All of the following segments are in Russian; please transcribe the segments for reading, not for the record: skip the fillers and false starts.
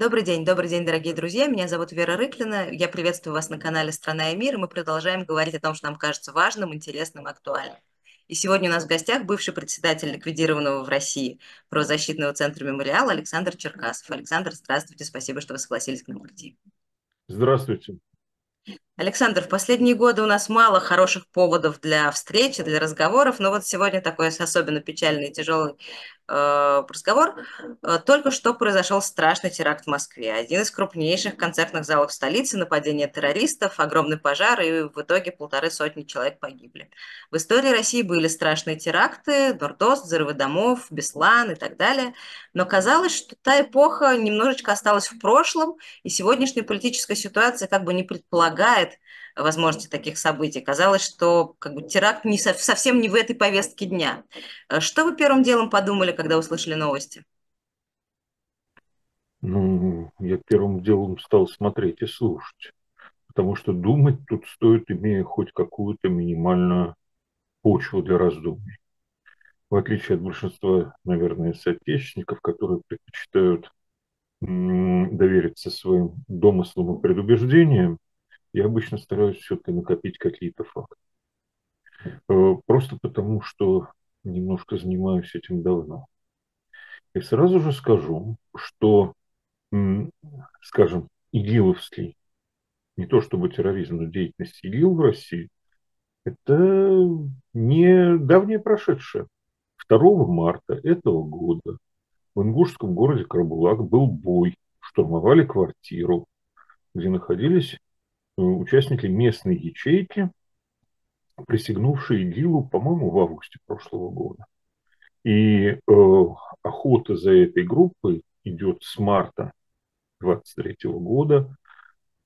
Добрый день, дорогие друзья. Меня зовут Вера Рыклина. Я приветствую вас на канале «Страна и мир». И мы продолжаем говорить о том, что нам кажется важным, интересным, актуальным. И сегодня у нас в гостях бывший председатель ликвидированного в России правозащитного центра «Мемориал» Александр Черкасов. Александр, здравствуйте. Спасибо, что вы согласились к нам прийти. Здравствуйте. Александр, в последние годы у нас мало хороших поводов для встречи, для разговоров, но вот сегодня такой особенно печальный и тяжелый разговор. Только что произошел страшный теракт в Москве. Один из крупнейших концертных залов столицы, нападение террористов, огромный пожар, и в итоге 1,5 сотни человек погибли. В истории России были страшные теракты, Норд-Ост, взрывы домов, Беслан и так далее. Но казалось, что та эпоха немножечко осталась в прошлом, и сегодняшняя политическая ситуация как бы не предполагает возможности таких событий. Казалось, что как бы теракт совсем не в этой повестке дня. Что вы первым делом подумали, когда услышали новости? Ну, я первым делом стал смотреть и слушать, потому что думать тут стоит, имея хоть какую-то минимальную почву для раздумий. В отличие от большинства, наверное, соотечественников, которые предпочитают довериться своим домыслам и предубеждениям, я обычно стараюсь все-таки накопить какие-то факты. Просто потому, что немножко занимаюсь этим давно. И сразу же скажу, что, скажем, игиловский, не то чтобы терроризм, но деятельность ИГИЛ в России, это не давнее прошедшее. 2 марта этого года в ингушском городе Карабулак был бой, штурмовали квартиру, где находились участники местной ячейки, присягнувшие ИГИЛу, по-моему, в августе прошлого года. И охота за этой группой идет с марта 23 года.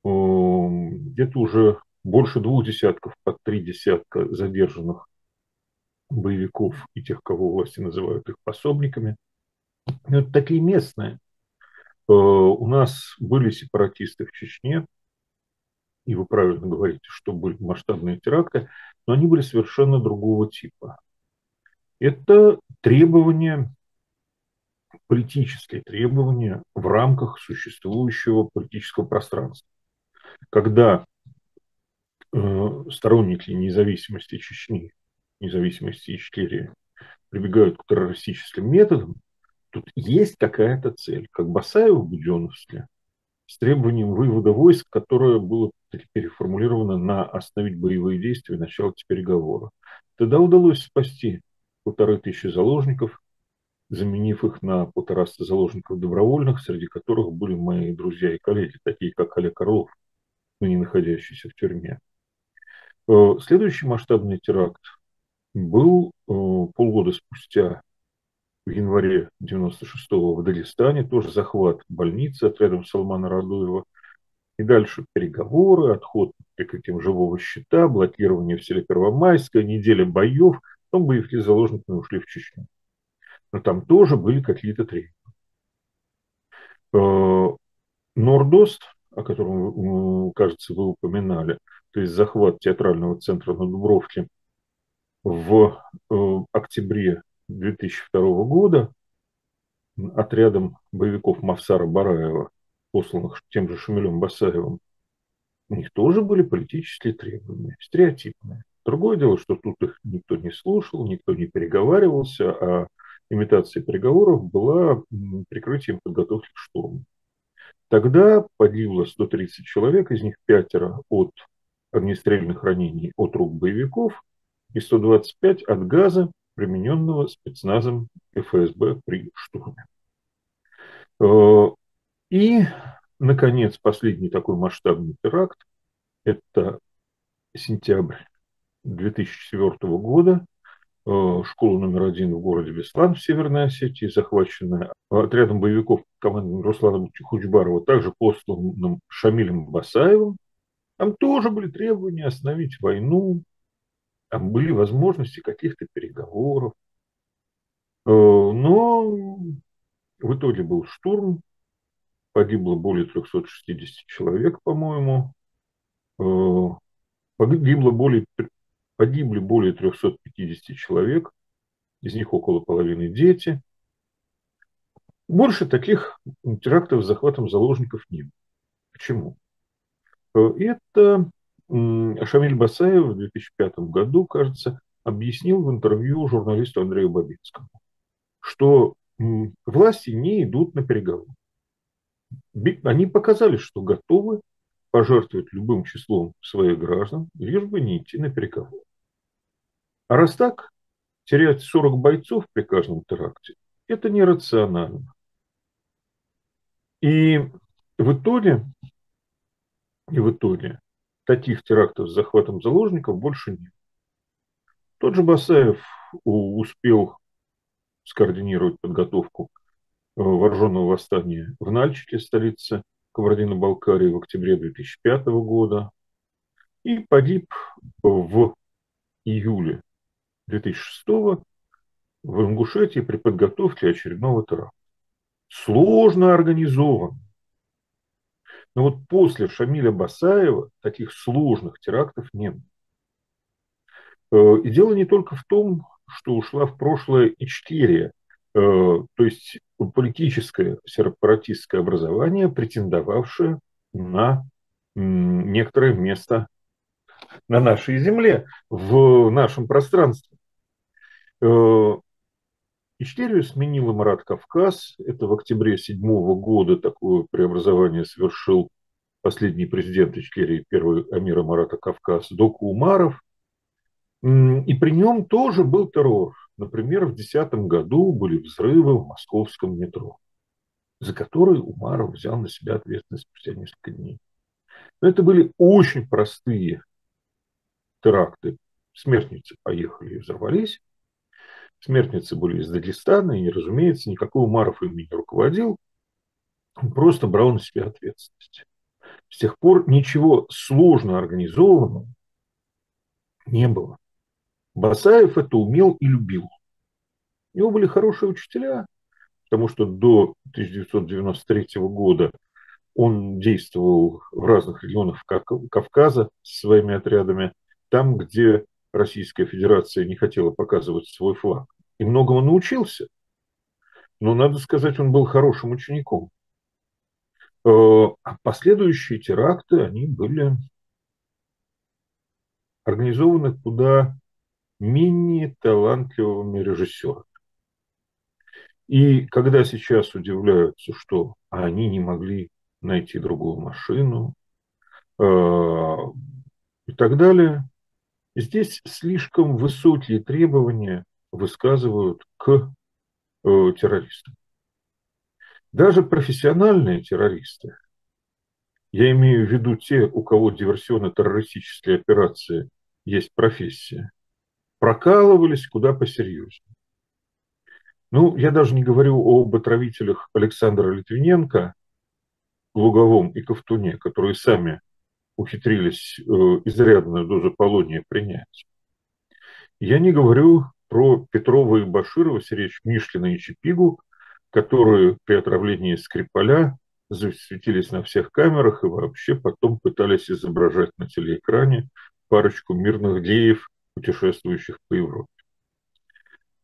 Где-то уже больше 2 десятков, под 3 десятка задержанных боевиков и тех, кого власти называют их пособниками. Это такие местные. У нас были сепаратисты в Чечне, и вы правильно говорите, что были масштабные теракты, но они были совершенно другого типа. Это требования, политические требования в рамках существующего политического пространства. Когда сторонники независимости Чечни, независимости Ичкерии прибегают к террористическим методам, тут есть какая-то цель, как Басаев в Буденновске, с требованием вывода войск, которое было переформулировано на «остановить боевые действия» и начало переговоров. Тогда удалось спасти 1500 заложников, заменив их на 1500 заложников добровольных, среди которых были мои друзья и коллеги, такие как Олег Орлов, ныне находящийся в тюрьме. Следующий масштабный теракт был полгода спустя, в январе 1996-го в Дагестане, тоже захват больницы отрядом Салмана Радуева. И дальше переговоры, отход прикрытием живого щита, блокирование в селе Первомайское, неделя боев, потом боевики с заложниками ушли в Чечню. Но там тоже были какие-то требования. Норд-Ост, о котором, кажется, вы упоминали, то есть захват театрального центра на Дубровке в октябре 2002 года отрядом боевиков Мовсара Бараева, посланных тем же Шамилем Басаевым, у них тоже были политические требования, стереотипные. Другое дело, что тут их никто не слушал, никто не переговаривался, а имитация переговоров была прикрытием подготовки к штурму. Тогда погибло 130 человек, из них 5 от огнестрельных ранений от рук боевиков и 125 от газа, примененного спецназом ФСБ при штурме. И, наконец, последний такой масштабный теракт – это сентябрь 2004 года. Школа №1 в городе Беслан в Северной Осетии, захваченная отрядом боевиков командным Русланом Хучбарова, также посланным Шамилем Басаевым. Там тоже были требования остановить войну, там были возможности каких-то переговоров. Но в итоге был штурм. Погибло более 360 человек, по-моему. Погибли более 350 человек. Из них около половины дети. Больше таких терактов с захватом заложников не было. Почему? Это Шамиль Басаев в 2005 году, кажется, объяснил в интервью журналисту Андрею Бабицкому, что власти не идут на переговоры. Они показали, что готовы пожертвовать любым числом своих граждан, лишь бы не идти на переговоры. А раз так, терять 40 бойцов при каждом теракте – это нерационально. И в итоге таких терактов с захватом заложников больше нет. Тот же Басаев успел скоординировать подготовку вооруженного восстания в Нальчике, столице Кабардино-Балкарии, в октябре 2005 года и погиб в июле 2006 в Ингушетии при подготовке очередного теракта. Сложно организован. Но вот после Шамиля Басаева таких сложных терактов не было. И дело не только в том, что ушла в прошлое Ичкерия, то есть политическое сепаратистское образование, претендовавшее на некоторое место на нашей земле, в нашем пространстве. Ичкерию сменил Имарат Кавказ. Это в октябре 2007 года такое преобразование совершил последний президент Ичкерии, первый амир Имарата Кавказ, Доку Умаров. И при нем тоже был террор. Например, в 2010 году были взрывы в московском метро, за которые Умаров взял на себя ответственность спустя несколько дней. Но это были очень простые теракты. Смертницы поехали и взорвались. Смертницы были из Дагестана, и, разумеется, никакой Умаров им не руководил. Он просто брал на себя ответственность. С тех пор ничего сложно организованного не было. Басаев это умел и любил. У него были хорошие учителя, потому что до 1993 года он действовал в разных регионах Кавказа со своими отрядами, там, где Российская Федерация не хотела показывать свой флаг. И многому научился. Но, надо сказать, он был хорошим учеником. А последующие теракты, они были организованы куда менее талантливыми режиссерами. И когда сейчас удивляются, что они не могли найти другую машину и так далее, здесь слишком высокие требования высказывают к террористам. Даже профессиональные террористы, я имею в виду те, у кого диверсионно-террористические операции есть профессия, прокалывались куда посерьезнее. Ну, я даже не говорю об отравителях Александра Литвиненко, Луговом и Ковтуне, которые сами ухитрились изрядную дозу полония принять. Я не говорю про Петрова и Баширова, Сереч Мишлина и Чипигу, которые при отравлении Скрипаля засветились на всех камерах и вообще потом пытались изображать на телеэкране парочку мирных геев, путешествующих по Европе.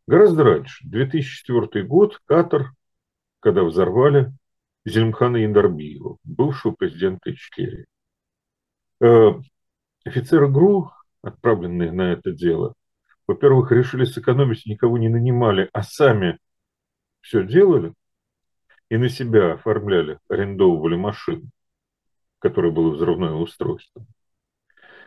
Гораздо раньше, 2004 год, Катар, когда взорвали Зельмхана Индарбиева, бывшего президента Ичкерии. Офицеры ГРУ, отправленные на это дело, во-первых, решили сэкономить, никого не нанимали, а сами все делали и на себя оформляли, арендовывали машину, в которой было взрывное устройство.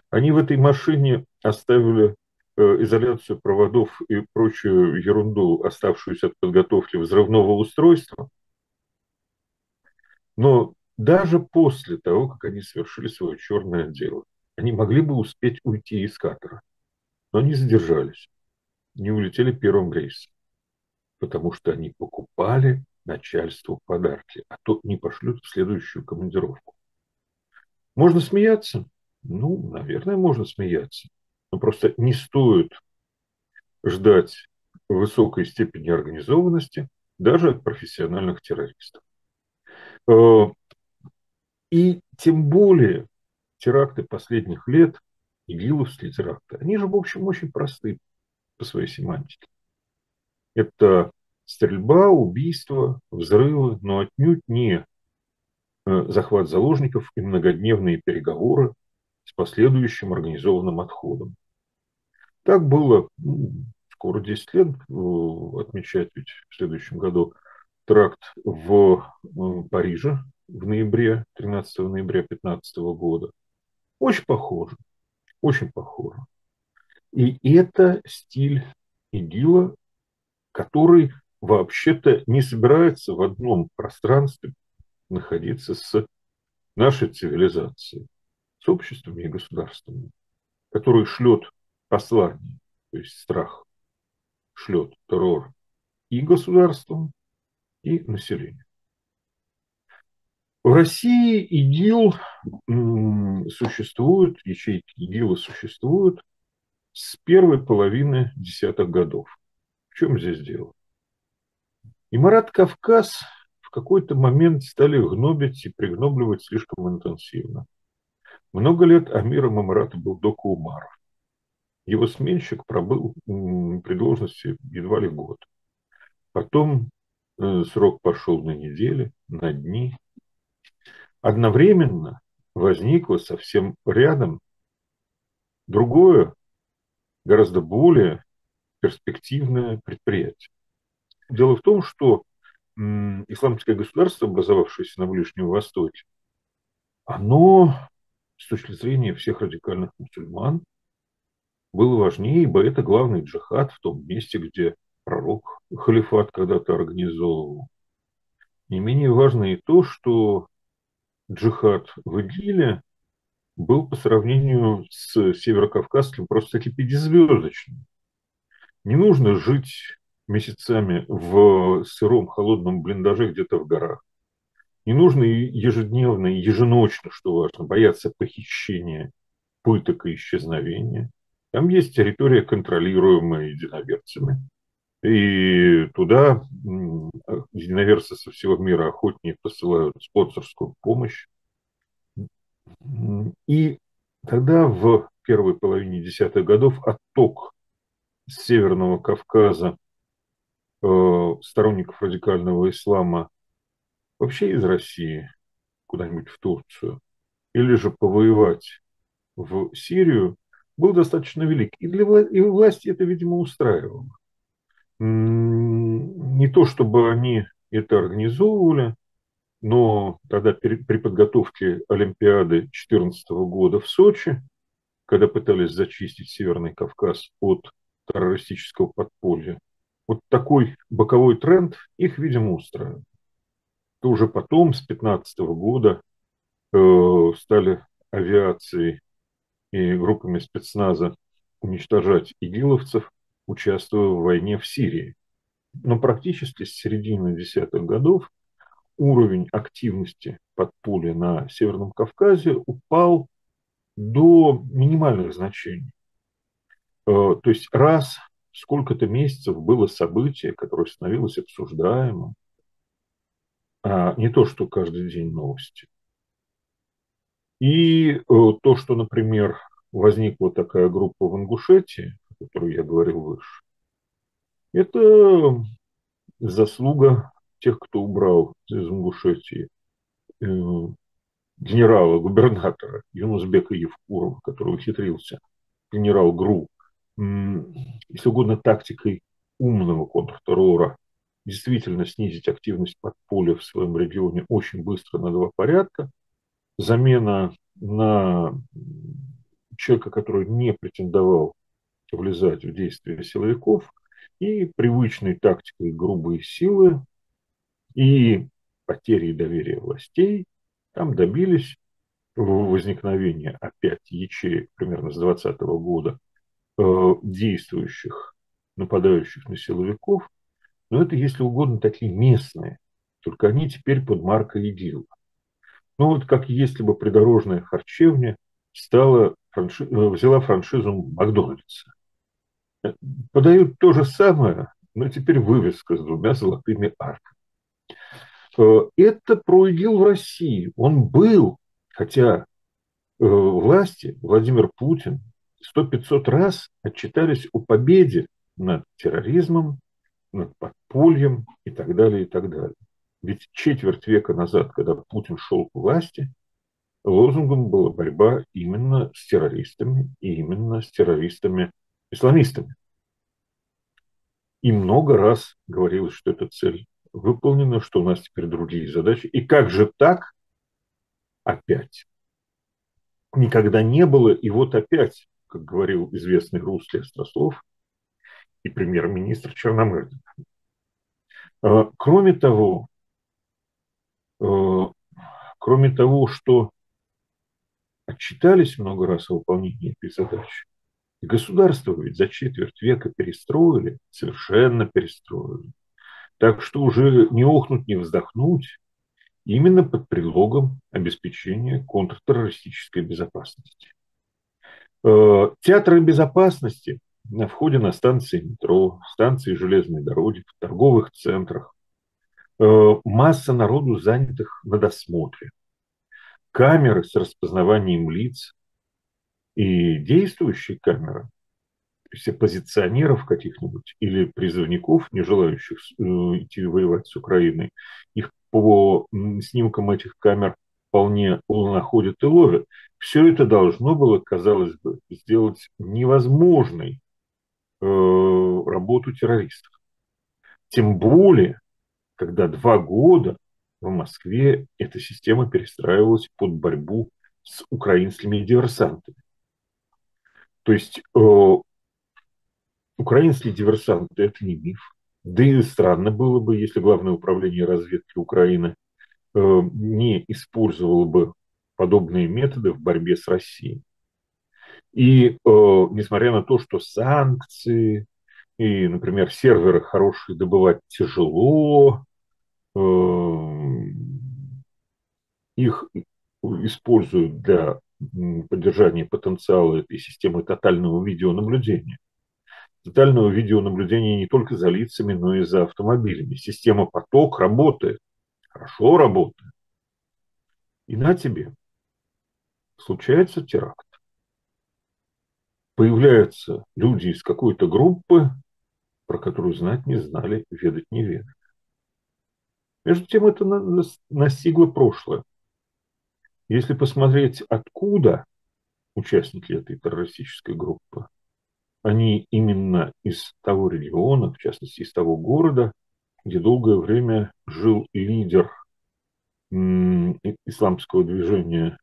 Они в этой машине оставили изоляцию проводов и прочую ерунду, оставшуюся от подготовки взрывного устройства, но даже после того, как они совершили свое черное дело, они могли бы успеть уйти из Катара, но они задержались, не улетели первым рейсом, потому что они покупали начальству подарки, а то не пошлют в следующую командировку. Можно смеяться? Ну, наверное, можно смеяться, но просто не стоит ждать высокой степени организованности даже от профессиональных террористов. И тем более теракты последних лет, игиловские теракты, они же, в общем, очень просты по своей семантике. Это Стрельба, убийства, взрывы, но отнюдь не захват заложников и многодневные переговоры с последующим организованным отходом. Так было скоро 10 лет, отмечать ведь в следующем году теракт в Париже в ноябре, 13 ноября 2015 года. Очень похоже, очень похоже. И это стиль ИГИЛа, который вообще-то не собирается в одном пространстве находиться с нашей цивилизацией, с обществами и государствами, который шлет послание, то есть страх, шлет террор и государством, и населению. В России ИГИЛ существует, ячейки ИГИЛа существуют с первой половины 10-х годов. В чем здесь дело? Имарат Кавказ в какой-то момент стали гнобить и пригнобливать слишком интенсивно. Много лет амиром Имарата был Доку Умаров. Его сменщик пробыл при должности едва ли год. Потом срок пошел на недели, на дни. Одновременно возникло совсем рядом другое, гораздо более перспективное предприятие. Дело в том, что исламское государство, образовавшееся на Ближнем Востоке, оно, с точки зрения всех радикальных мусульман, было важнее, ибо это главный джихад в том месте, где пророк халифат когда-то организовывал. Не менее важно и то, что джихад в ИГИЛе был по сравнению с северокавказским просто-таки пятизвездочным. Не нужно жить месяцами в сыром холодном блиндаже где-то в горах. Не нужно ежедневно и еженочно, что важно, бояться похищения, пыток и исчезновения. Там есть территория, контролируемая единоверцами. И туда единоверцы со всего мира, охотнее посылают спонсорскую помощь. И тогда в первой половине 10-х годов отток с Северного Кавказа сторонников радикального ислама вообще из России куда-нибудь в Турцию или же повоевать в Сирию был достаточно велик. И для власти это, видимо, устраивало. Не то чтобы они это организовывали, но тогда при подготовке Олимпиады 2014 года в Сочи, когда пытались зачистить Северный Кавказ от террористического подполья, вот такой боковой тренд их, видимо, устраивал. То уже потом, с 2015 года, стали авиацией и группами спецназа уничтожать игиловцев, участвуя в войне в Сирии. Но практически с середины 10-х годов уровень активности подполья на Северном Кавказе упал до минимальных значений. То есть раз в сколько-то месяцев было событие, которое становилось обсуждаемым, а не то, что каждый день новости. И то, что, например, возникла такая группа в Ингушетии, о которой я говорил выше, это заслуга тех, кто убрал из Ингушетии генерала-губернатора Юнусбека Евкурова, который ухитрился, генерал ГРУ, если угодно тактикой умного контртеррора, действительно снизить активность подполья в своем регионе очень быстро на 2 порядка. Замена на человека, который не претендовал влезать в действия силовиков, и привычной тактикой грубые силы и потери доверия властей, там добились возникновения опять ячеек примерно с 2020 года, действующих, нападающих на силовиков, но это, если угодно, такие местные, только они теперь под маркой ИГИЛ. Ну вот как если бы придорожная харчевня взяла франшизу Макдональдса. Подают то же самое, но теперь вывеска с 2 золотыми арками. Это про ИГИЛ в России. Он был, хотя власти, Владимир Путин, 100-500 раз отчитались о победе над терроризмом, над подпольем и так далее, и так далее. Ведь четверть века назад, когда Путин шел к власти, лозунгом была борьба именно с террористами, и именно с террористами-исламистами. И много раз говорилось, что эта цель выполнена, что у нас теперь другие задачи. И как же так? Опять. Никогда не было, и вот опять, как говорил известный русский острослов и премьер-министр Черномырдин. Кроме того, что отчитались много раз о выполнении этой задачи, государство ведь за четверть века перестроили, совершенно перестроили. Так что уже не охнуть, не вздохнуть, именно под предлогом обеспечения контртеррористической безопасности. Театры безопасности на входе на станции метро, станции железной дороги, в торговых центрах. Масса народу, занятых на досмотре. Камеры с распознаванием лиц и действующие камеры, то есть оппозиционеров каких-нибудь или призывников, не желающих идти воевать с Украиной, их по снимкам этих камер вполне находят и ловят. Все это должно было, казалось бы, сделать невозможной работу террористов. Тем более, когда 2 года в Москве эта система перестраивалась под борьбу с украинскими диверсантами. То есть украинские диверсанты – это не миф. Да и странно было бы, если Главное управление разведки Украины не использовало бы подобные методы в борьбе с Россией. И несмотря на то, что санкции и, например, серверы хорошие добывать тяжело, их используют для поддержания потенциала этой системы тотального видеонаблюдения. Тотального видеонаблюдения не только за лицами, но и за автомобилями. Система поток работает, хорошо работает. И на тебе случается теракт. Появляются люди из какой-то группы, про которую знать не знали, ведать не ведали. Между тем, это настигло прошлое. Если посмотреть, откуда участники этой террористической группы, они именно из того региона, в частности, из того города, где долгое время жил лидер исламского движения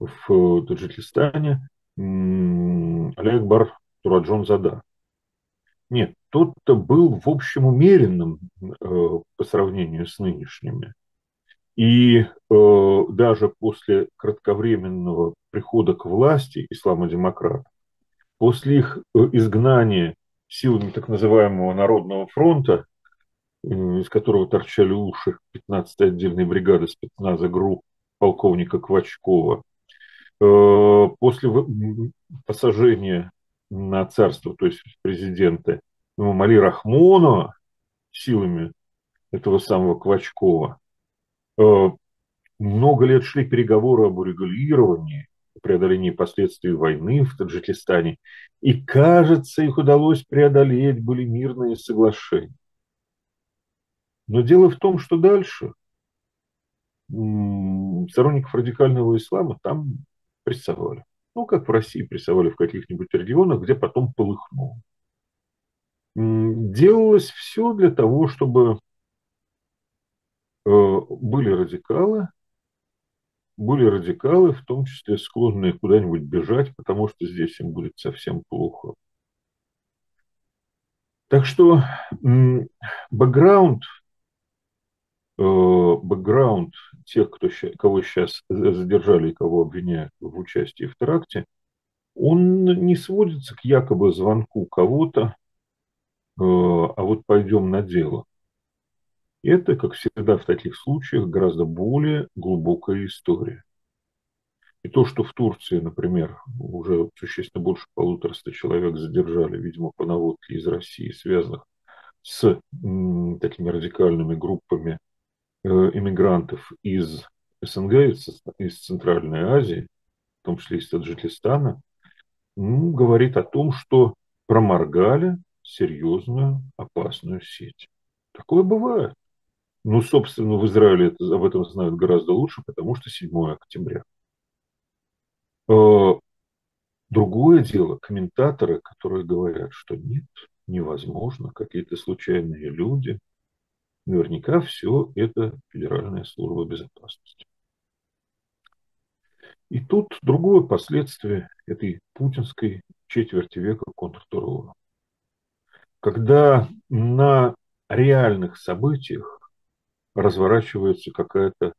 в Таджикистане, Аляхбар Тураджонзада. Нет, тот-то был в общем умеренным по сравнению с нынешними. И даже после кратковременного прихода к власти исламодемократов, после их изгнания силами так называемого Народного фронта, из которого торчали уши 15-й отдельной бригады спецназа ГРУ полковника Квачкова, после посажения на царство, то есть президента Мали Рахмонова силами этого самого Квачкова, много лет шли переговоры об урегулировании, преодолении последствий войны в Таджикистане, и, кажется, их удалось преодолеть, были мирные соглашения. Но дело в том, что дальше сторонников радикального ислама там прессовали. Ну, как в России прессовали в каких-нибудь регионах, где потом полыхнуло. Делалось все для того, чтобы были радикалы, в том числе склонные куда-нибудь бежать, потому что здесь им будет совсем плохо. Так что бэкграунд тех, кого сейчас задержали и кого обвиняют в участии в теракте, он не сводится к якобы звонку кого-то, а вот пойдем на дело. Это, как всегда в таких случаях, гораздо более глубокая история. И то, что в Турции, например, уже существенно больше 150 человек задержали, видимо, по наводке из России, связанных с такими радикальными группами иммигрантов из СНГ, из Центральной Азии, в том числе из Таджикистана, говорит о том, что проморгали серьезную опасную сеть. Такое бывает. Ну, собственно, в Израиле об этом знают гораздо лучше, потому что 7 октября. Другое дело, комментаторы, которые говорят, что нет, невозможно, какие-то случайные люди. Наверняка все это Федеральная служба безопасности. И тут другое последствие этой путинской четверти века контртеррора. Когда на реальных событиях разворачивается какая-то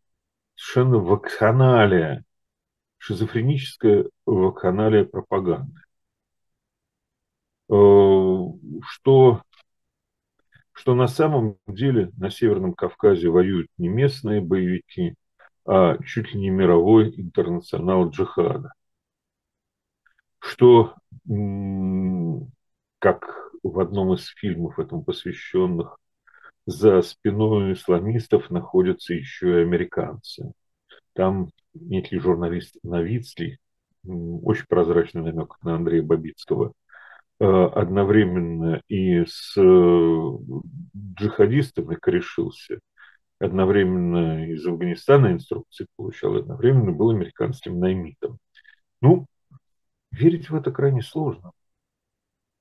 совершенно вакханалия, шизофреническая вакханалия пропаганды. Что на самом деле на Северном Кавказе воюют не местные боевики, а чуть ли не мировой интернационал джихада. Что, как в одном из фильмов этому посвященных, за спиной исламистов находятся еще и американцы. Там нет ли журналист Новицкий, очень прозрачный намек на Андрея Бабицкого, одновременно и с джихадистами корешился, одновременно из Афганистана инструкции получал, одновременно был американским наймитом. Ну, верить в это крайне сложно.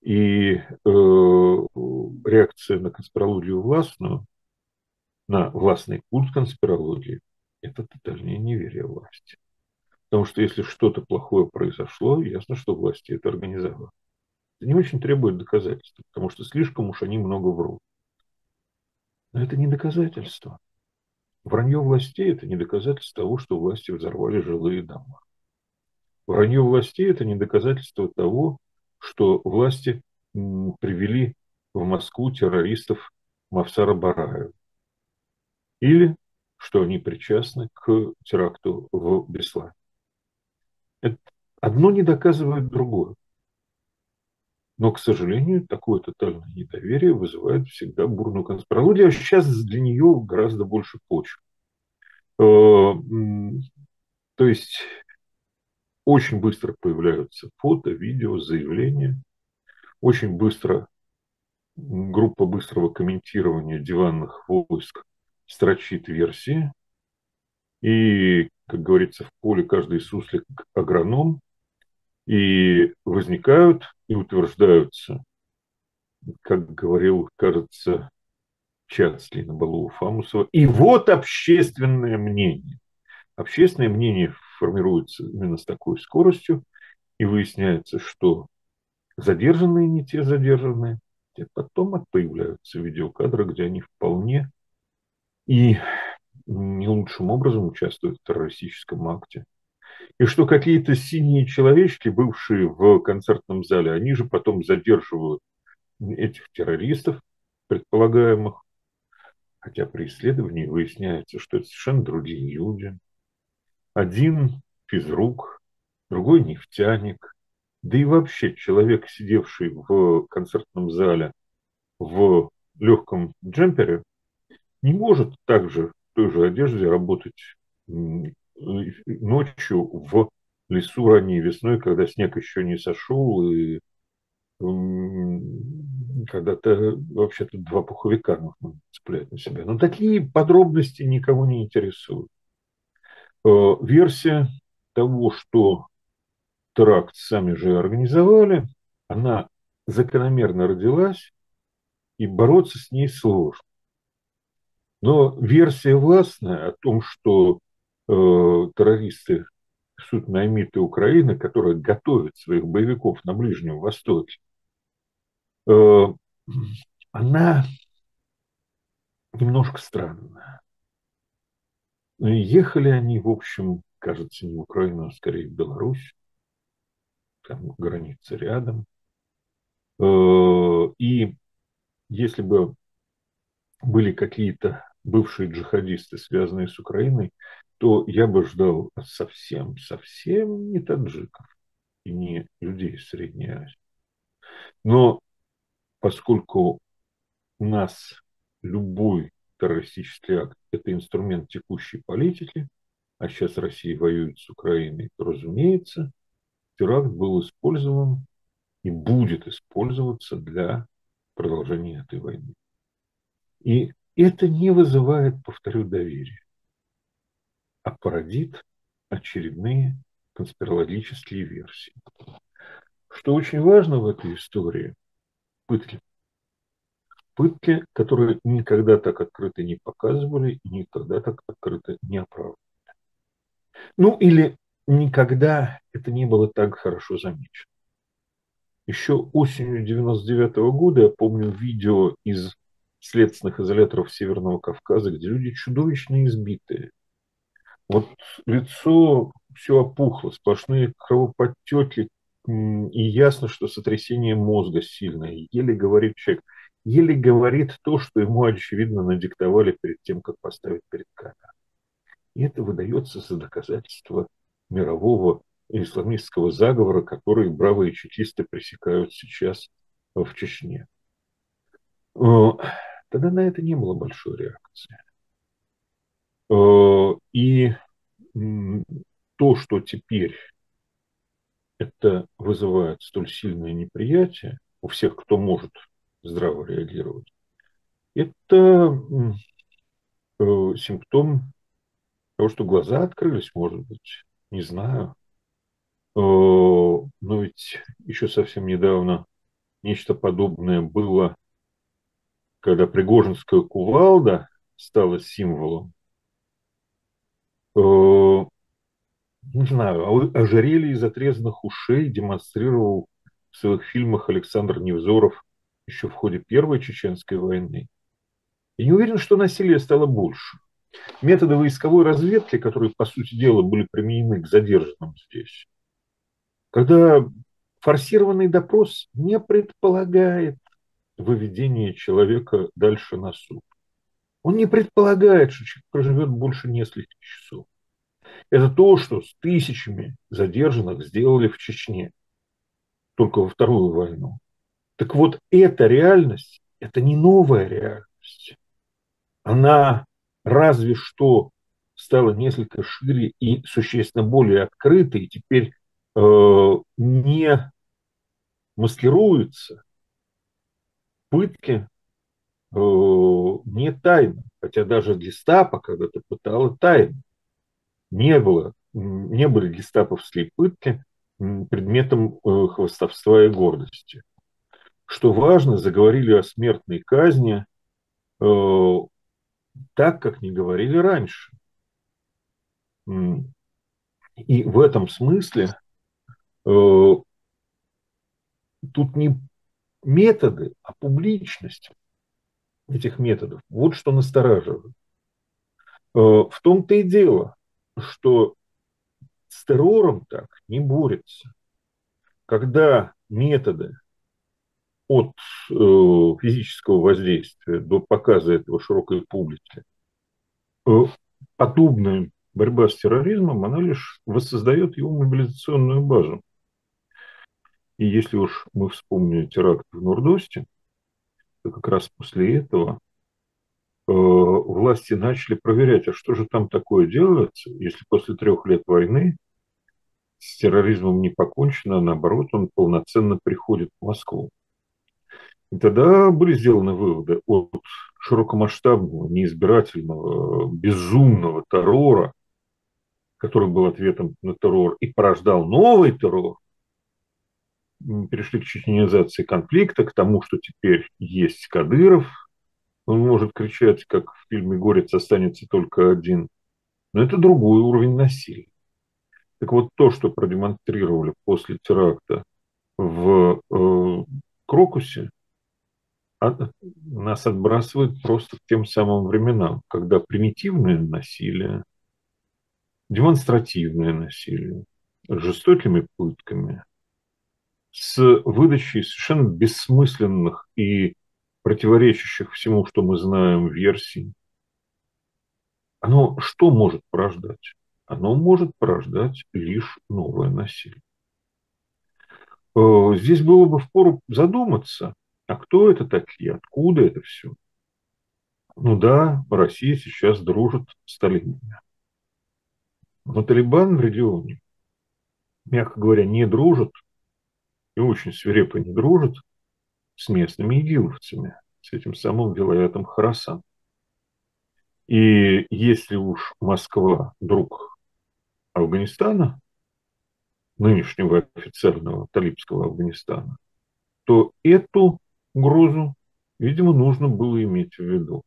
И реакция на конспирологию властную, на властный культ конспирологии, это тотальное неверие власти. Потому что если что-то плохое произошло, ясно, что власти это организовали. Это не очень требует доказательств, потому что слишком уж они много врут. Но это не доказательство. Вранье властей – это не доказательство того, что власти взорвали жилые дома. Вранье властей – это не доказательство того, что власти привели в Москву террористов Мовсара Бараева. Или что они причастны к теракту в Беслане. Одно не доказывает другое. Но, к сожалению, такое тотальное недоверие вызывает всегда бурную конспирологию. А сейчас для нее гораздо больше почвы. То есть очень быстро появляются фото, видео, заявления. Очень быстро группа быстрого комментирования диванных войск строчит версии. И, как говорится, в поле каждый суслик агроном. И возникают и утверждаются, как говорил, кажется, Чацкий, Набалова, Фамусова. И вот общественное мнение. Общественное мнение формируется именно с такой скоростью, и выясняется, что задержанные не те задержанные, а потом появляются видеокадры, где они вполне и не лучшим образом участвуют в террористическом акте. И что какие-то синие человечки, бывшие в концертном зале, они же потом задерживают этих террористов, предполагаемых, хотя при исследовании выясняется, что это совершенно другие люди. Один физрук, другой нефтяник, да и вообще человек, сидевший в концертном зале в легком джемпере, не может также в той же одежде работать ночью в лесу ранней весной, когда снег еще не сошел, и когда-то вообще-то два пуховика нужно цеплять на себя. Но такие подробности никого не интересуют. Версия того, что теракт сами же организовали, она закономерно родилась, и бороться с ней сложно. Но версия властная о том, что террористы, суть наймиты Украины, которые готовят своих боевиков на Ближнем Востоке, она немножко странная. Ехали они, в общем, кажется, не в Украину, а скорее в Беларусь. Там граница рядом. И если бы были какие-то бывшие джихадисты, связанные с Украиной, то я бы ждал совсем не таджиков и не людей из Средней Азии. Но поскольку у нас любой террористический акт – это инструмент текущей политики, а сейчас Россия воюет с Украиной, то, разумеется, теракт был использован и будет использоваться для продолжение этой войны. И это не вызывает, повторю, доверия, а породит очередные конспирологические версии. Что очень важно в этой истории – пытки. Пытки, которые никогда так открыто не показывали, и никогда так открыто не оправдывали. Ну, или никогда это не было так хорошо замечено. Еще осенью 1999 года я помню видео из следственных изоляторов Северного Кавказа, где люди чудовищно избитые. Вот лицо все опухло, сплошные кровоподтеки, и ясно, что сотрясение мозга сильное. Еле говорит человек, еле говорит то, что ему, очевидно, надиктовали перед тем, как поставить перед камерой. И это выдается за доказательство мирового исламистского заговора, который бравые чекисты пресекают сейчас в Чечне. Тогда на это не было большой реакции. И то, что теперь это вызывает столь сильное неприятие у всех, кто может здраво реагировать, это симптом того, что глаза открылись, может быть, не знаю. Но ведь еще совсем недавно нечто подобное было, когда пригожинская кувалда стала символом. Не знаю, ожерелье из отрезанных ушей демонстрировал в своих фильмах Александр Невзоров еще в ходе Первой Чеченской войны. Я не уверен, что насилие стало больше. Методы войсковой разведки, которые, по сути дела, были применены к задержанным здесь, когда форсированный допрос не предполагает выведение человека дальше на суд. Он не предполагает, что человек проживет больше нескольких часов. Это то, что с тысячами задержанных сделали в Чечне, только во Вторую войну. Так вот, эта реальность, это не новая реальность. Она разве что стала несколько шире и существенно более открытой, и теперь не маскируется. Пытки не тайны, хотя даже гестапо когда-то пытало тайны. Не были гестаповские пытки предметом хвастовства и гордости. Что важно, заговорили о смертной казни так, как не говорили раньше. И в этом смысле тут не методы, а публичность этих методов. Вот что настораживает. В том-то и дело, что с террором так не борется. Когда методы от физического воздействия до показа этого широкой публике, подобная борьба с терроризмом, она лишь воссоздает его мобилизационную базу. И если уж мы вспомним теракт в Норд-Осте, то как раз после этого власти начали проверять, а что же там такое делается, если после 3 лет войны с терроризмом не покончено, а наоборот, он полноценно приходит в Москву. И тогда были сделаны выводы от широкомасштабного, неизбирательного, безумного террора, который был ответом на террор и порождал новый террор, перешли к чеченизации конфликта, к тому, что теперь есть Кадыров. Он может кричать, как в фильме «Горец останется только один». Но это другой уровень насилия. Так вот, то, что продемонстрировали после теракта в Крокусе, нас отбрасывает просто к тем самым временам, когда примитивное насилие, демонстративное насилие, с жестокими пытками, с выдачей совершенно бессмысленных и противоречащих всему, что мы знаем, версий, оно что может порождать? Оно может порождать лишь новое насилие. Здесь было бы впору задуматься, а кто это такие, откуда это все? Ну да, Россия сейчас дружит с Талибаном. Но Талибан в регионе, мягко говоря, не дружит, и очень свирепо не дружит с местными игиловцами, с этим самым Вилаятом Хорасан. И если уж Москва друг Афганистана, нынешнего официального талибского Афганистана, то эту угрозу, видимо, нужно было иметь в виду.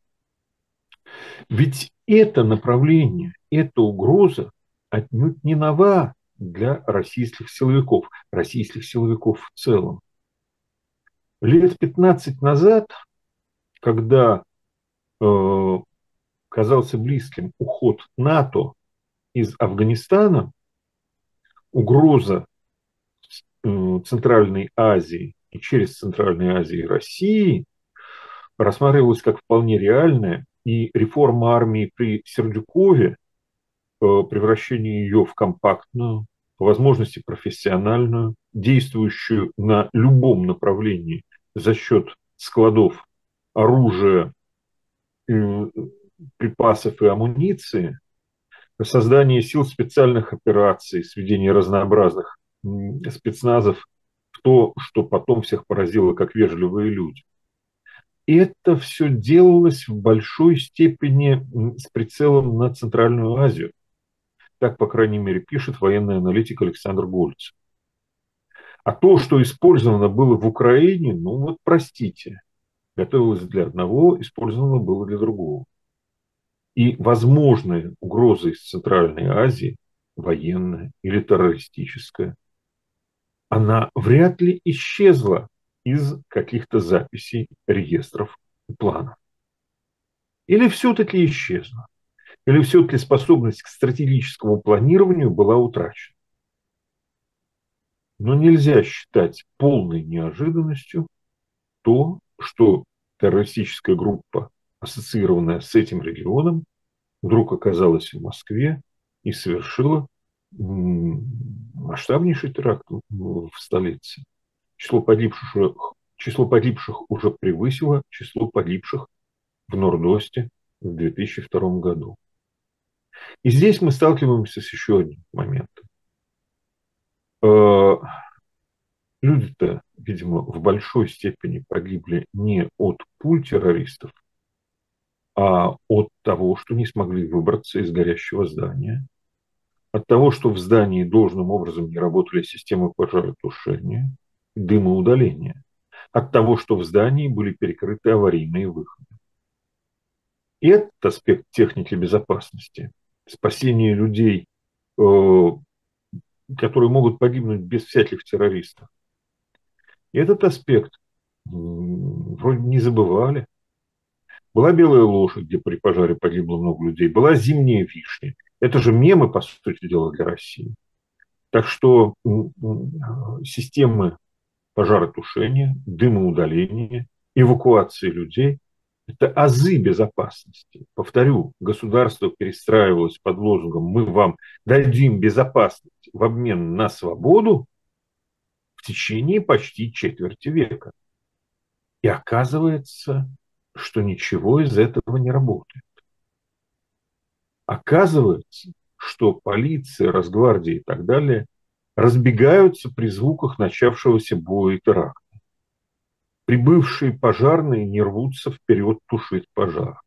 Ведь это направление, эта угроза отнюдь не нова для российских силовиков в целом. Лет 15 назад, когда казался близким уход НАТО из Афганистана, угроза Центральной Азии и через Центральную Азию России рассматривалась как вполне реальная, и реформа армии при Сердюкове, превращение ее в компактную, по возможности профессиональную, действующую на любом направлении за счет складов оружия, припасов и амуниции, создание сил специальных операций, сведение разнообразных спецназов в то, что потом всех поразило, как вежливые люди. Это все делалось в большой степени с прицелом на Центральную Азию. Так, по крайней мере, пишет военный аналитик Александр Гольц. А то, что использовано было в Украине, ну вот простите, готовилось для одного, использовано было для другого. И возможные угрозы из Центральной Азии, военная или террористическая, она вряд ли исчезла из каких-то записей, реестров и планов. Или все-таки исчезла? Или все-таки способность к стратегическому планированию была утрачена? Но нельзя считать полной неожиданностью то, что террористическая группа, ассоциированная с этим регионом, вдруг оказалась в Москве и совершила масштабнейший теракт в столице. Число погибших уже превысило число погибших в Норд-Осте в 2002 году. И здесь мы сталкиваемся с еще одним моментом. Люди-то, видимо, в большой степени погибли не от пуль террористов, а от того, что не смогли выбраться из горящего здания, от того, что в здании должным образом не работали системы пожаротушения, дымоудаления, от того, что в здании были перекрыты аварийные выходы. И этот аспект техники безопасности, спасение людей, которые могут погибнуть без всяких террористов, этот аспект вроде не забывали. Была белая лошадь, где при пожаре погибло много людей, была зимняя вишня. Это же мемы, по сути дела, для России. Так что системы пожаротушения, дымоудаления, эвакуации людей – это азы безопасности. Повторю, государство перестраивалось под лозунгом «Мы вам дадим безопасность в обмен на свободу» в течение почти четверти века. И оказывается, что ничего из этого не работает. Оказывается, что полиция, Росгвардия и так далее разбегаются при звуках начавшегося боя и теракта. Прибывшие пожарные не рвутся вперед тушить пожар.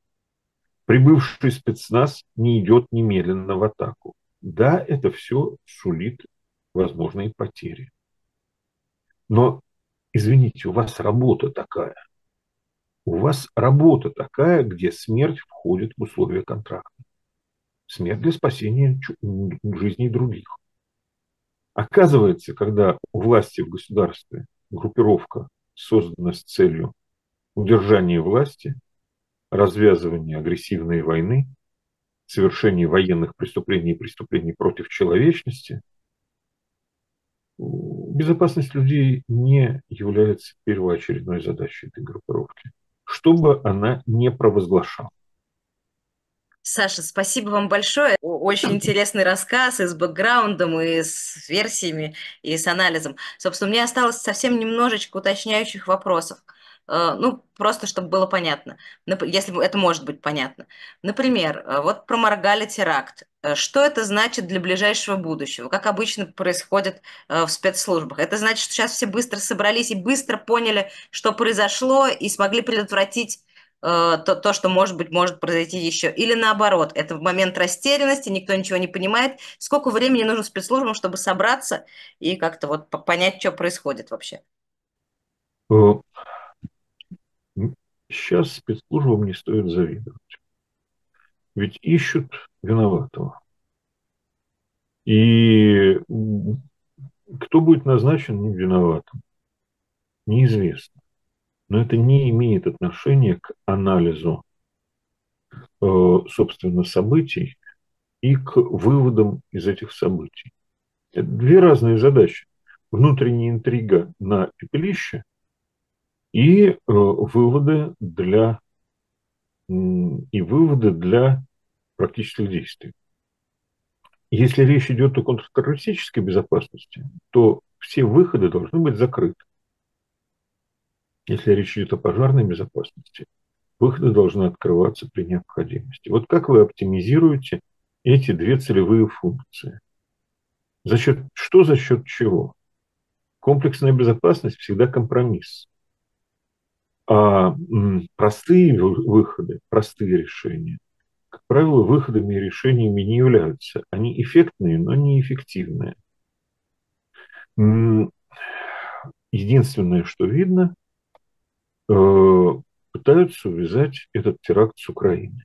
Прибывший спецназ не идет немедленно в атаку. Да, это все сулит возможные потери. Но, извините, у вас работа такая, где смерть входит в условия контракта. Смерть для спасения жизней других. Оказывается, когда у власти в государстве группировка создана с целью удержания власти, развязывания агрессивной войны, совершения военных преступлений и преступлений против человечности, безопасность людей не является первоочередной задачей этой группировки, что бы она не провозглашала. Саша, спасибо вам большое. Очень интересный рассказ и с бэкграундом, и с версиями, и с анализом. Собственно, мне осталось совсем немножечко уточняющих вопросов. ну, просто чтобы было понятно, если это может быть понятно. Например, вот проморгали теракт. Что это значит для ближайшего будущего? Как обычно происходит в спецслужбах? Это значит, что сейчас все быстро собрались и быстро поняли, что произошло, и смогли предотвратить то, что, может быть, может произойти еще. Или наоборот, это в момент растерянности, никто ничего не понимает. Сколько времени нужно спецслужбам, чтобы собраться и как-то вот понять, что происходит вообще? Сейчас спецслужбам не стоит завидовать. Ведь ищут виноватого. И кто будет назначен невиноватым, неизвестно. Но это не имеет отношения к анализу, собственно, событий и к выводам из этих событий. Это две разные задачи. Внутренняя интрига на пепелище и выводы для практических действий. Если речь идет о контртеррористической безопасности, то все выходы должны быть закрыты. Если речь идет о пожарной безопасности, выходы должны открываться при необходимости. Вот как вы оптимизируете эти две целевые функции? За счет чего? Комплексная безопасность всегда компромисс. А простые выходы, простые решения, как правило, выходами и решениями не являются. Они эффектные, но не эффективные. Единственное, что видно, пытаются увязать этот теракт с Украиной.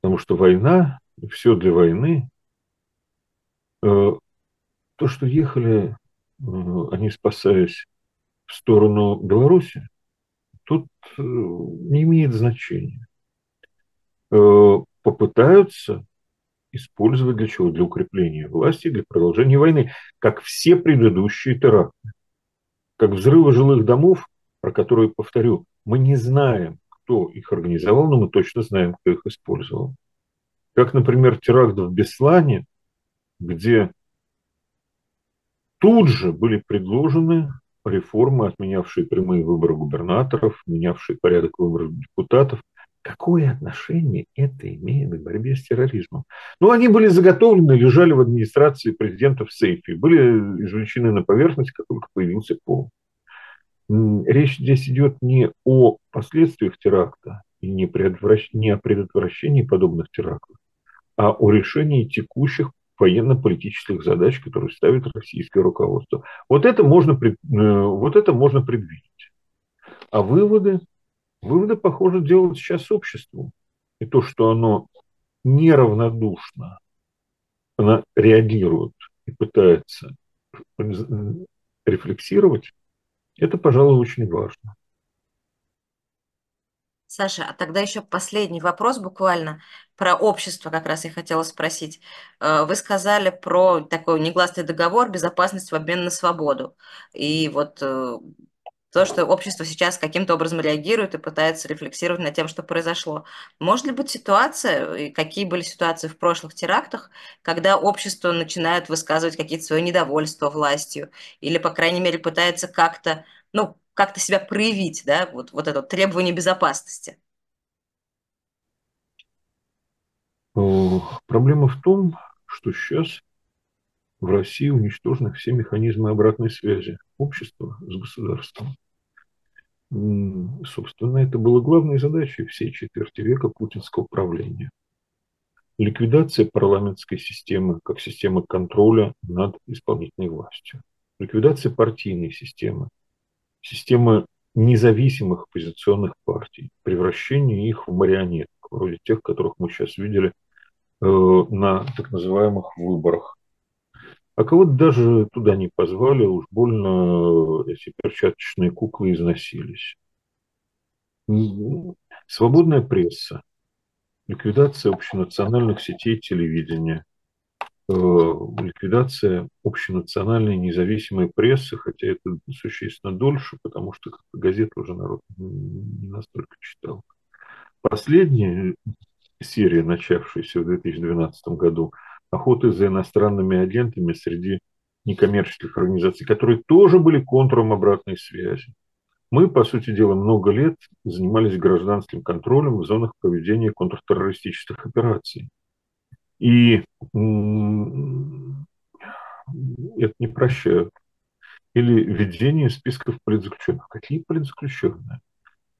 Потому что война, все для войны. То, что ехали они, спасаясь, в сторону Беларуси, тут не имеет значения. Попытаются использовать для чего? Для укрепления власти, для продолжения войны, как все предыдущие теракты. Как взрывы жилых домов, про которые, повторю, мы не знаем, кто их организовал, но мы точно знаем, кто их использовал. Как, например, теракт в Беслане, где тут же были предложены реформы, отменявшие прямые выборы губернаторов, менявшие порядок выборов депутатов. Какое отношение это имеет к борьбе с терроризмом? Ну, они были заготовлены, лежали в администрации президента в сейфе, были извлечены на поверхность, как только появился повод. Речь здесь идет не о последствиях теракта и не о предотвращении подобных терактов, а о решении текущих военно-политических задач, которые ставит российское руководство. Вот это можно предвидеть. А выводы, похоже, делают сейчас обществу. И то, что оно неравнодушно, оно реагирует и пытается рефлексировать, это, пожалуй, очень важно. Саша, а тогда еще последний вопрос буквально про общество как раз я хотела спросить. Вы сказали про такой негласный договор «Безопасность в обмен на свободу». И вот то, что общество сейчас каким-то образом реагирует и пытается рефлексировать над тем, что произошло. Может ли быть ситуация, и какие были ситуации в прошлых терактах, когда общество начинает высказывать какие-то свои недовольства властью или, по крайней мере, пытается как-то, ну, как-то себя проявить, да, вот это требование безопасности? Проблема в том, что сейчас в России уничтожены все механизмы обратной связи общества с государством. Собственно, это было главной задачей всей четверти века путинского правления. Ликвидация парламентской системы как системы контроля над исполнительной властью. Ликвидация партийной системы. Система независимых оппозиционных партий, превращение их в марионеток, вроде тех, которых мы сейчас видели на так называемых выборах. А кого-то даже туда не позвали, уж больно эти перчаточные куклы износились. Свободная пресса, ликвидация общенациональных сетей телевидения, ликвидация общенациональной независимой прессы, хотя это существенно дольше, потому что газет уже народ не настолько читал. Последняя серия, начавшаяся в 2012 году, охоты за иностранными агентами среди некоммерческих организаций, которые тоже были контуром обратной связи. Мы, по сути дела, много лет занимались гражданским контролем в зонах проведения контртеррористических операций. И это не прощают. Или ведение списков политзаключенных. Какие политзаключенные?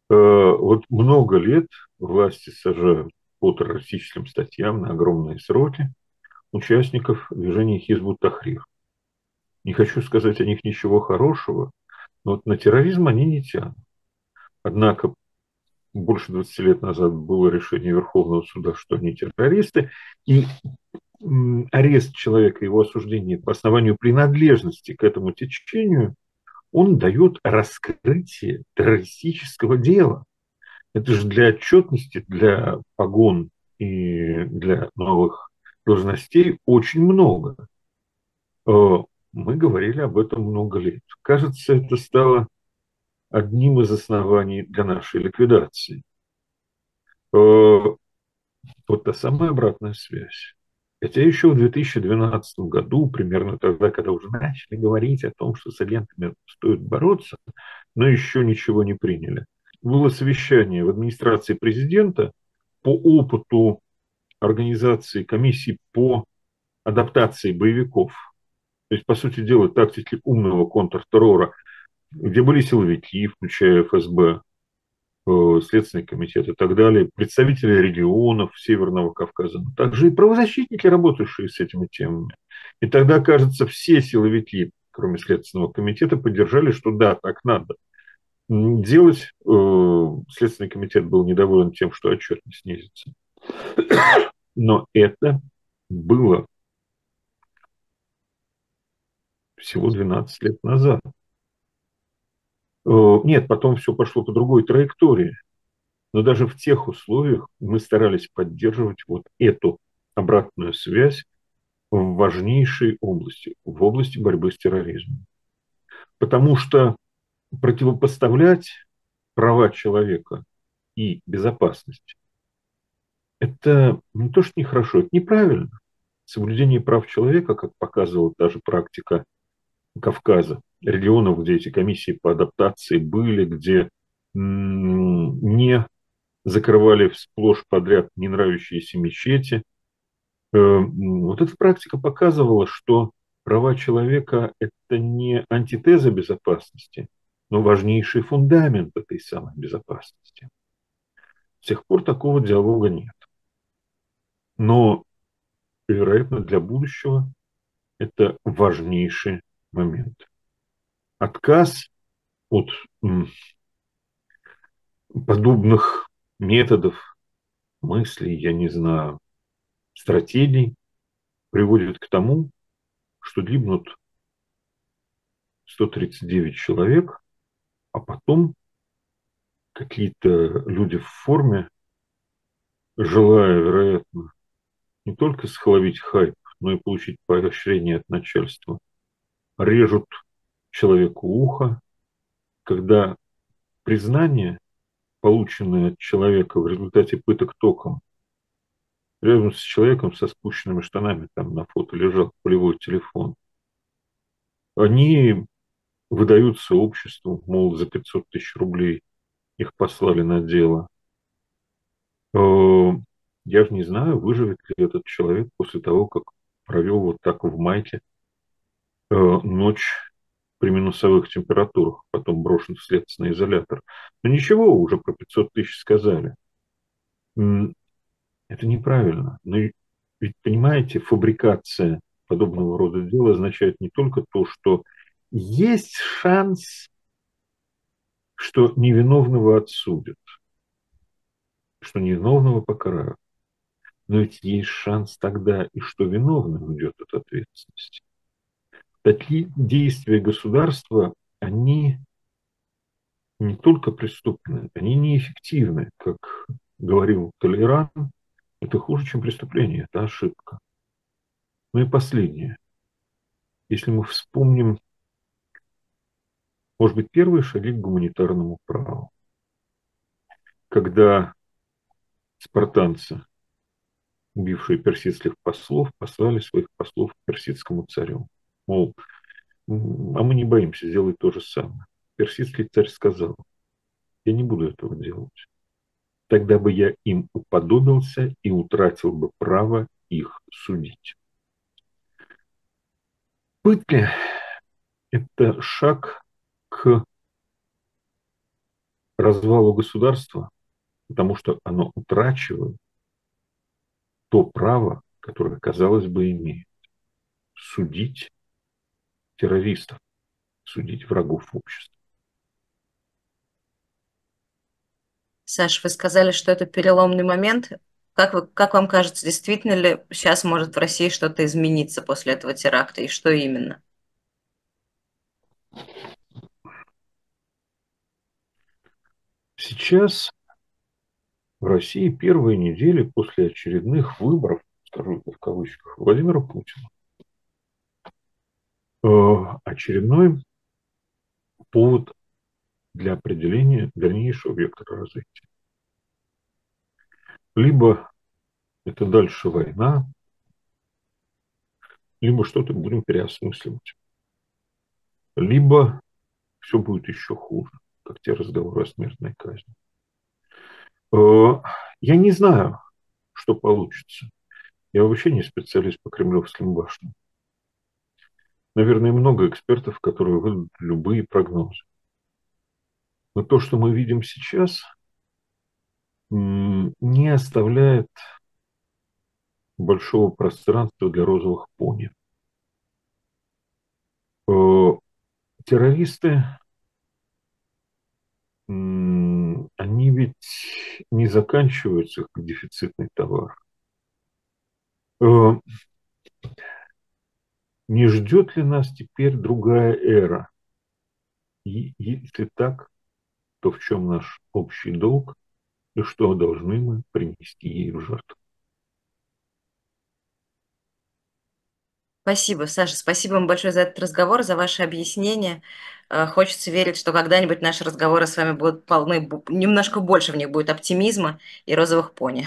Вот много лет власти сажают по террористическим статьям на огромные сроки участников движения Хизбут Тахрир. Не хочу сказать о них ничего хорошего, но вот на терроризм они не тянут. Однако больше 20 лет назад было решение Верховного суда, что они террористы, и арест человека, его осуждение по основанию принадлежности к этому течению, он дает раскрытие террористического дела. Это же для отчетности, для погон и для новых должностей очень много. Мы говорили об этом много лет. Кажется, это стало одним из оснований для нашей ликвидации. Вот та самая обратная связь. Хотя еще в 2012 году, примерно тогда, когда уже начали говорить о том, что с агентами стоит бороться, но еще ничего не приняли. Было совещание в администрации президента по опыту организации комиссии по адаптации боевиков. То есть, по сути дела, тактики умного контртеррора, где были силовики, включая ФСБ, Следственный комитет и так далее, представители регионов Северного Кавказа, но также и правозащитники, работающие с этими темами. И тогда, кажется, все силовики, кроме Следственного комитета, поддержали, что да, так надо делать. Следственный комитет был недоволен тем, что отчет не снизится. Но это было всего 12 лет назад. Нет, потом все пошло по другой траектории. Но даже в тех условиях мы старались поддерживать вот эту обратную связь в важнейшей области, в области борьбы с терроризмом. Потому что противопоставлять права человека и безопасность – это не то, что нехорошо, это неправильно. Соблюдение прав человека, как показывала даже практика Кавказа, регионов, где эти комиссии по адаптации были, где не закрывали сплошь подряд не нравящиеся мечети. Вот эта практика показывала, что права человека – это не антитеза безопасности, но важнейший фундамент этой самой безопасности. С тех пор такого диалога нет. Но, вероятно, для будущего это важнейший момент. Отказ от подобных методов, мыслей, я не знаю, стратегий приводит к тому, что гибнут 139 человек, а потом какие-то люди в форме, желая, вероятно, не только схловить хайп, но и получить поощрение от начальства, режут человеку ухо, когда признание, полученное от человека в результате пыток током, рядом с человеком со спущенными штанами, там на фото лежал полевой телефон, они выдаются обществу, мол, за 500 тысяч рублей их послали на дело. Я же не знаю, выживет ли этот человек после того, как провел вот так в майке ночь при минусовых температурах, потом брошен в следственный изолятор. Но ничего, уже про 500 тысяч сказали. Это неправильно. Но ведь, понимаете, фабрикация подобного рода дела означает не только то, что есть шанс, что невиновного отсудят, что невиновного покарают. Но ведь есть шанс тогда, и что виновный уйдет от ответственности. Такие действия государства, они не только преступны, они неэффективны. Как говорил Толеран, это хуже, чем преступление, это ошибка. Ну и последнее. Если мы вспомним, может быть, первые шаги к гуманитарному праву, когда спартанцы, убившие персидских послов, послали своих послов к персидскому царю. Мол, а мы не боимся сделать то же самое. персидский царь сказал: я не буду этого делать. Тогда бы я им уподобился и утратил бы право их судить. Пытки – это шаг к развалу государства, потому что оно утрачивает то право, которое, казалось бы, имеет – судить террористов, судить врагов общества. Саша, вы сказали, что это переломный момент. Как вам кажется, действительно ли сейчас может в России что-то измениться после этого теракта, и что именно? Сейчас в России первые недели после очередных выборов, скажу это в кавычках, Владимира Путина, очередной повод для определения дальнейшего вектора развития. Либо это дальше война, либо что-то будем переосмысливать, либо все будет еще хуже, как те разговоры о смертной казни. Я не знаю, что получится. Я вообще не специалист по кремлевским башням. Наверное, много экспертов, которые выдадут любые прогнозы. Но то, что мы видим сейчас, не оставляет большого пространства для розовых пони. Террористы, они ведь не заканчиваются как дефицитный товар. Не ждет ли нас теперь другая эра? И если так, то в чем наш общий долг и что должны мы принести ей в жертву? Спасибо, Саша. Спасибо вам большое за этот разговор, за ваши объяснения. Хочется верить, что когда-нибудь наши разговоры с вами будут полны, немножко больше в них будет оптимизма и розовых пони.